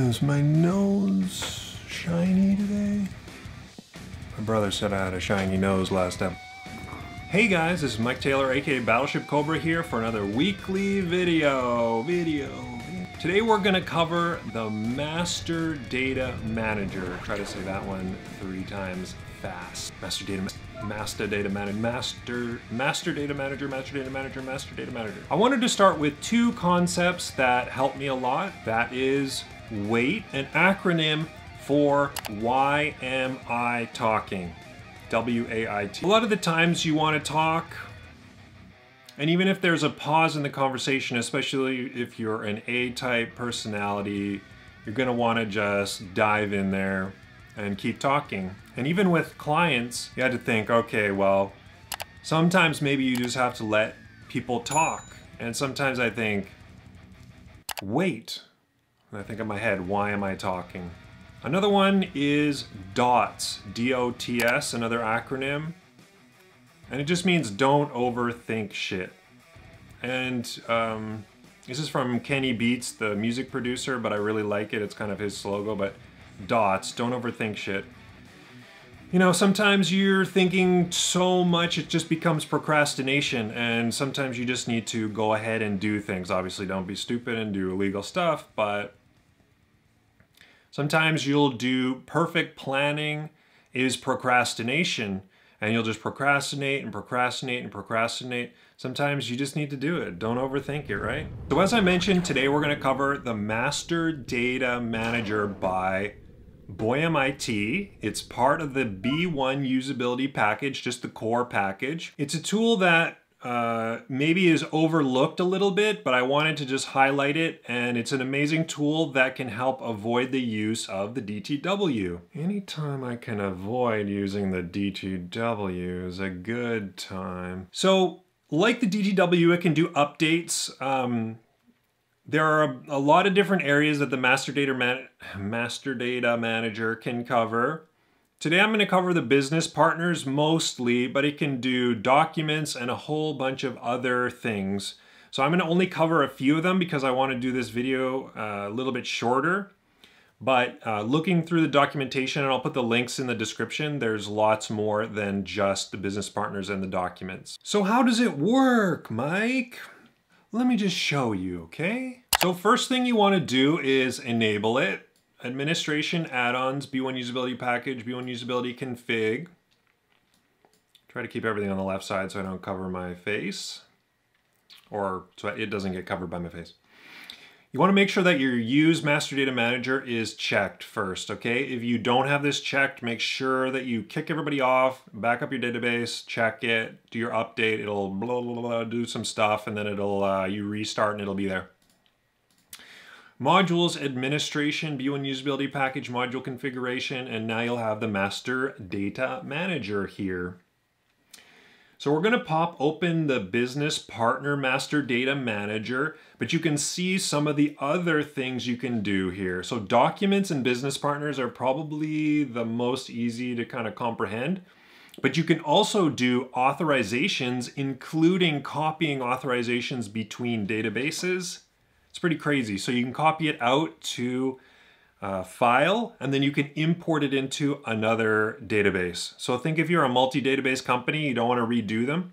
Is my nose shiny today? My brother said I had a shiny nose last time. Hey guys, this is Mike Taylor, aka Battleship Cobra, here for another weekly video. Today we're gonna cover the Master Data Manager. Try to say that one 3 times fast. Master Data Manager. I wanted to start with 2 concepts that helped me a lot. That is WAIT, an acronym for Why Am I Talking? W-A-I-T. A lot of the times you want to talk, and even if there's a pause in the conversation, especially if you're an A-type personality, you're gonna wanna just dive in there and keep talking. And even with clients, you had to think, okay, well, sometimes maybe you just have to let people talk. And sometimes I think, wait. And I think in my head, why am I talking? Another one is DOTS, D-O-T-S, another acronym. And it just means don't overthink shit. And this is from Kenny Beats, the music producer, but I really like it. It's kind of his logo, but DOTS, don't overthink shit. You know, sometimes you're thinking so much it just becomes procrastination, and sometimes you just need to go ahead and do things. Obviously, don't be stupid and do illegal stuff, but sometimes you'll do perfect planning is procrastination, and you'll just procrastinate and procrastinate and procrastinate. Sometimes you just need to do it. Don't overthink it, right? So as I mentioned, today we're gonna cover the Master Data Manager by BOIMIT. It's part of the B1 usability package, just the core package. It's a tool that maybe is overlooked a little bit, but I wanted to just highlight it, and it's an amazing tool that can help avoid the use of the DTW. Anytime I can avoid using the DTW is a good time. So, like the DTW, it can do updates. There are a lot of different areas that the Master Data Manager can cover. Today I'm going to cover the business partners mostly, but it can do documents and a whole bunch of other things. So I'm going to only cover a few of them because I want to do this video a little bit shorter. But looking through the documentation, and I'll put the links in the description, there's lots more than just the business partners and the documents. So how does it work, Mike? Let me just show you, okay? So first thing you wanna do is enable it. Administration add-ons, B1 usability package, B1 usability config. Try to keep everything on the left side so I don't cover my face, or so it doesn't get covered by my face. You wanna make sure that your Use Master Data Manager is checked first, okay? If you don't have this checked, make sure that you kick everybody off, back up your database, check it, do your update, it'll blah, blah, blah, do some stuff, and then it'll you restart and it'll be there. Modules, administration, B1 usability package, module configuration, and now you'll have the Master Data Manager here. So we're gonna pop open the Business Partner Master Data Manager, but you can see some of the other things you can do here. So documents and business partners are probably the most easy to kind of comprehend, but you can also do authorizations, including copying authorizations between databases. It's pretty crazy. So you can copy it out to file, and then you can import it into another database. So think if you're a multi-database company, you don't want to redo them.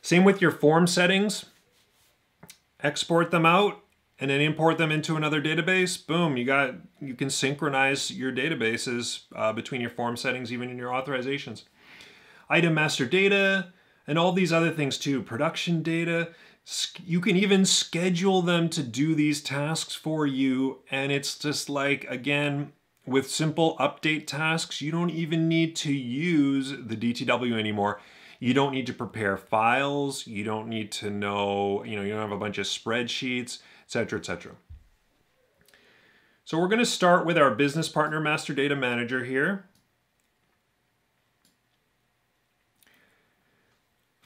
Same with your form settings. Export them out and then import them into another database. Boom, you can synchronize your databases between your form settings, even in your authorizations. Item master data and all these other things too. Production data. You can even schedule them to do these tasks for you, and it's just like, again, with simple update tasks, you don't even need to use the DTW anymore. You don't need to prepare files, you don't need to know, you know, you don't have a bunch of spreadsheets, etc., etc. So we're going to start with our Business Partner Master Data Manager here.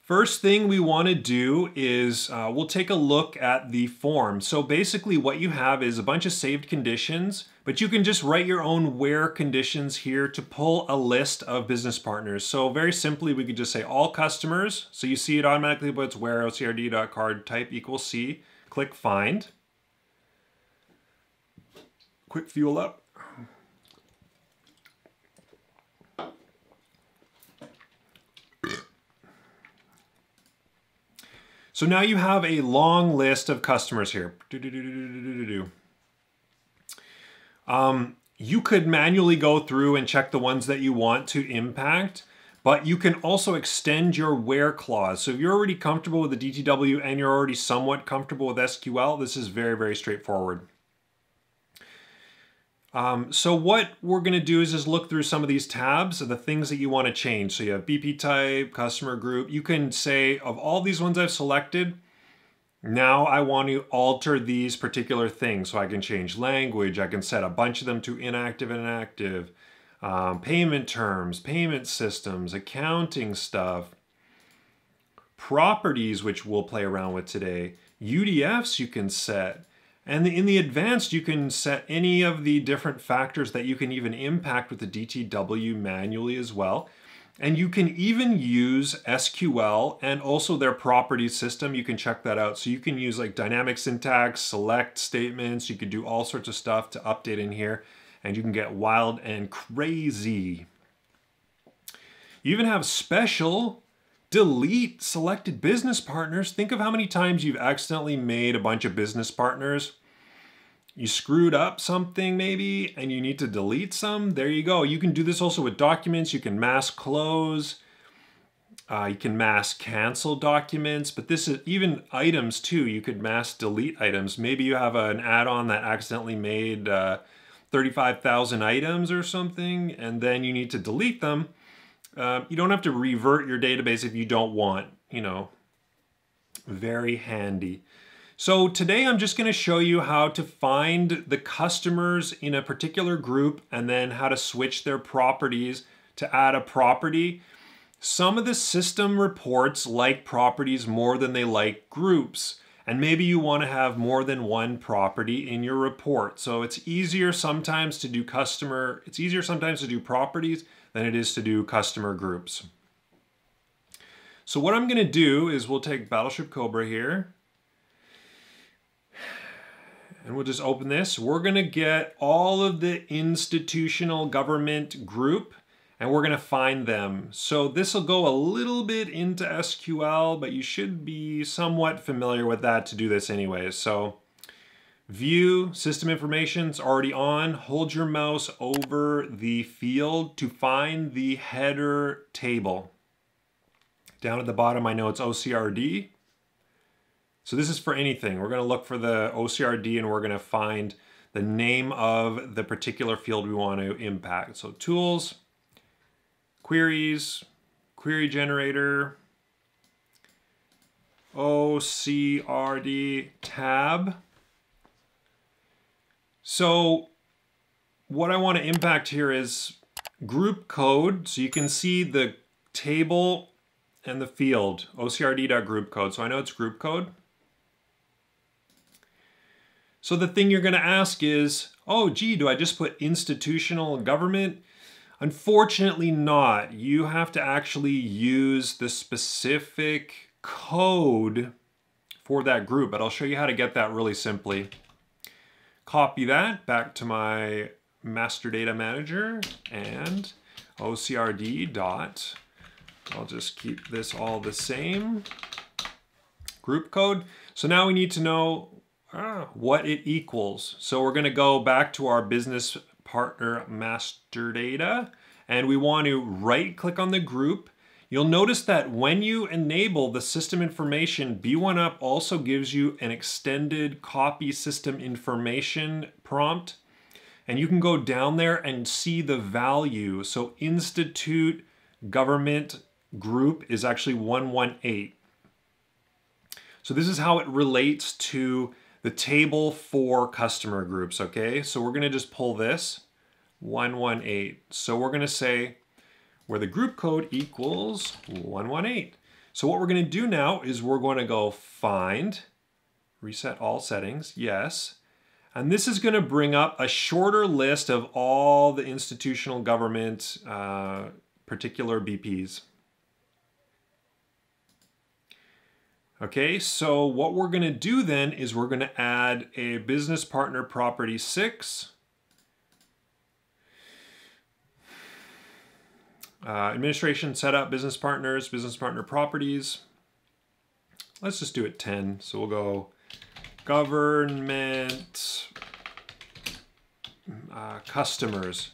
First thing we want to do is we'll take a look at the form. So basically what you have is a bunch of saved conditions, but you can just write your own where conditions here to pull a list of business partners. So very simply, we could just say all customers. So you see it automatically, but it's where OCRD.card type equals C. Click find. quick fuel up. So now you have a long list of customers here. You could manually go through and check the ones that you want to impact, but you can also extend your where clause. So if you're already comfortable with the DTW and you're already somewhat comfortable with SQL, this is very, very straightforward. So what we're gonna do is just look through some of these tabs of the things that you wanna change. So you have BP type, customer group. You can say, of all these ones I've selected, now I want to alter these particular things. So I can change language, I can set a bunch of them to inactive and active, payment terms, payment systems, accounting stuff, properties, which we'll play around with today, UDFs you can set. And in the advanced, you can set any of the different factors that you can even impact with the DTW manually as well. And you can even use SQL and also their property system. You can check that out. So you can use like dynamic syntax, select statements. You can do all sorts of stuff to update in here, and you can get wild and crazy. You even have special. Delete selected business partners. Think of how many times you've accidentally made a bunch of business partners. You screwed up something maybe and you need to delete some. There you go. You can do this also with documents. You can mass close. You can mass cancel documents, but this is even items too. You could mass delete items. Maybe you have an add-on that accidentally made 35,000 items or something, and then you need to delete them. You don't have to revert your database if you don't want, you know, very handy. So today I'm just going to show you how to find the customers in a particular group and then how to switch their properties to add a property. Some of the system reports like properties more than they like groups. And maybe you want to have more than one property in your report. So it's easier sometimes to do properties than it is to do customer groups. So what I'm gonna do is we'll take Battleship Cobra here and we'll just open this. We're gonna get all of the institutional government group and we're gonna find them. So this will go a little bit into SQL, but you should be somewhat familiar with that to do this anyway. So view system information is already on. Hold your mouse over the field to find the header table. Down at the bottom, I know it's OCRD. So this is for anything. We're gonna look for the OCRD and we're gonna find the name of the particular field we want to impact. So tools, queries, query generator, OCRD tab. So what I want to impact here is group code. So you can see the table and the field, OCRD.group code. So I know it's group code. So the thing you're going to ask is, oh, gee, do I just put institutional government? Unfortunately not. You have to actually use the specific code for that group, but I'll show you how to get that really simply. Copy that back to my master data manager and OCRD dot, I'll just keep this all the same, group code. So now we need to know what it equals. So we're gonna go back to our business partner master data, and we want to right click on the group. You'll notice that when you enable the system information, B1UP also gives you an extended copy system information prompt, and you can go down there and see the value. So institute government group is actually 118. So this is how it relates to the table for customer groups, okay? So we're gonna just pull this, 118. So we're gonna say where the group code equals 118. So what we're gonna do now is we're gonna go find, reset all settings, yes. And this is gonna bring up a shorter list of all the institutional government particular BPs. Okay, so what we're gonna do then is we're gonna add a business partner property 6 Administration, setup, business partners, business partner properties. Let's just do it 10. So we'll go government customers.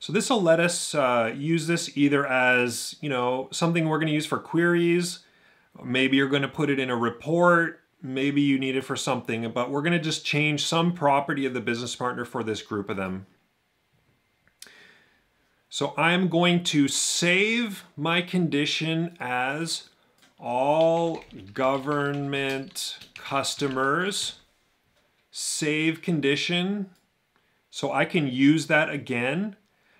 So this will let us use this either as, you know, something we're going to use for queries. Maybe you're going to put it in a report. Maybe you need it for something, but we're going to just change some property of the business partner for this group of them. So I'm going to save my condition as all government customers, save condition, so I can use that again.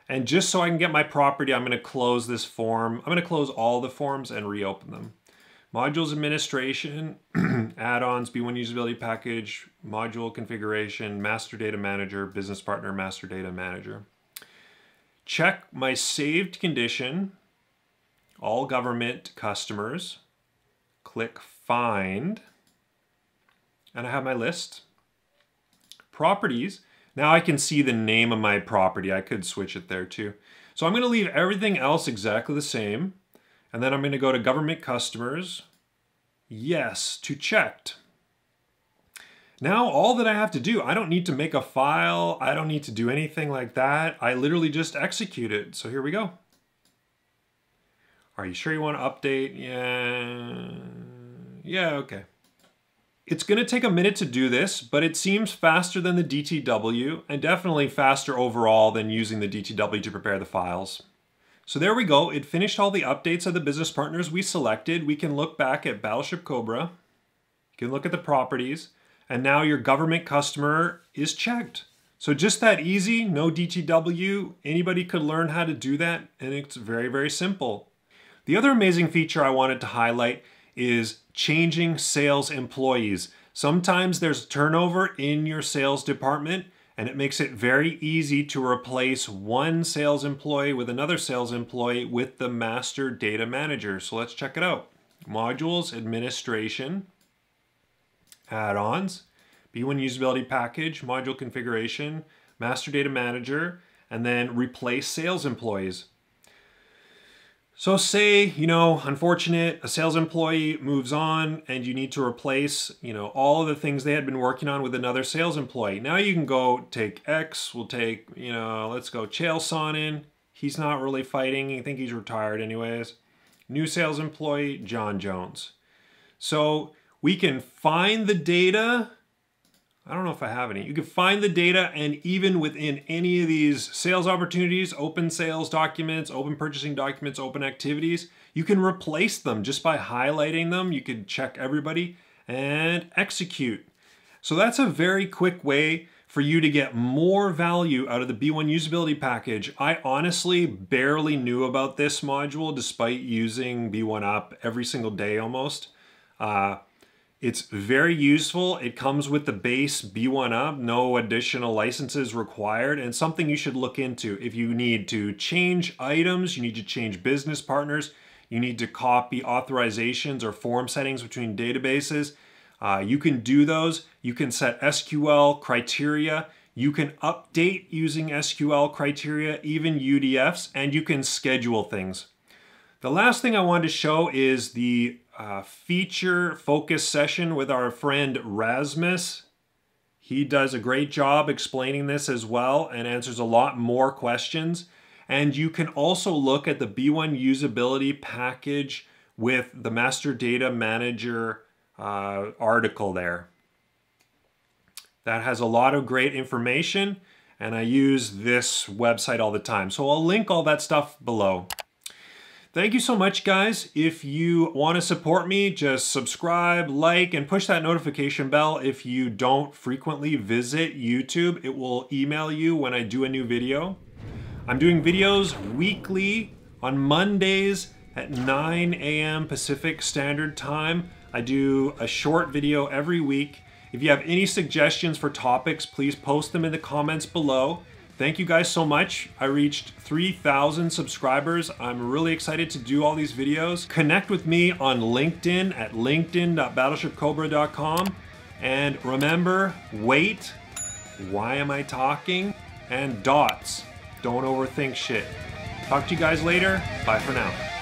And just so I can get my property, I'm going to close this form. I'm going to close all the forms and reopen them. Modules administration, add-ons, B1 usability package, module configuration, master data manager, business partner, master data manager. Check my saved condition, all government customers, click find, and I have my list. Properties, now I can see the name of my property. I could switch it there too. So I'm going to leave everything else exactly the same. And then I'm going to go to government customers, yes, to checked. Now all that I have to do, I don't need to make a file. I don't need to do anything like that. I literally just execute it. So here we go. Are you sure you want to update? Yeah, okay. It's going to take a minute to do this, but it seems faster than the DTW and definitely faster overall than using the DTW to prepare the files. So there we go. It finished all the updates of the business partners we selected. We can look back at Battleship Cobra. You can look at the properties. And now your government customer is checked. So just that easy, no DTW. Anybody could learn how to do that. And it's very, very simple. The other amazing feature I wanted to highlight is changing sales employees. Sometimes there's turnover in your sales department, and it makes it very easy to replace one sales employee with another sales employee with the master data manager. So let's check it out. Modules, administration, add-ons, B1 usability package, module configuration, master data manager, and then replace sales employees. So say, you know, unfortunate, a sales employee moves on and you need to replace, you know, all of the things they had been working on with another sales employee. Now you can go take X, we'll take, you know, let's go Chael Sonnen. He's not really fighting. I think he's retired anyways. New sales employee, John Jones. So we can find the data. I don't know if I have any. You can find the data, and even within any of these sales opportunities, open sales documents, open purchasing documents, open activities, you can replace them just by highlighting them. You can check everybody and execute. So that's a very quick way for you to get more value out of the B1 usability package. I honestly barely knew about this module despite using B1UP every single day almost. It's very useful. It comes with the base B1UP, no additional licenses required, and something you should look into. If you need to change items, you need to change business partners, you need to copy authorizations or form settings between databases, you can do those. You can set SQL criteria. You can update using SQL criteria, even UDFs, and you can schedule things. The last thing I wanted to show is the feature focus session with our friend Rasmus. He does a great job explaining this as well and answers a lot more questions. And you can also look at the B1 usability package with the master data manager article there. That has a lot of great information, and I use this website all the time. So I'll link all that stuff below. Thank you so much, guys. If you want to support me, just subscribe, like, and push that notification bell. If you don't frequently visit YouTube, it will email you when I do a new video. I'm doing videos weekly on Mondays at 9 a.m. Pacific Standard Time. I do a short video every week. If you have any suggestions for topics, please post them in the comments below. Thank you guys so much. I reached 3,000 subscribers. I'm really excited to do all these videos. Connect with me on LinkedIn at linkedin.battleshipcobra.com. And remember, wait, why am I talking? And dots, don't overthink shit. Talk to you guys later. Bye for now.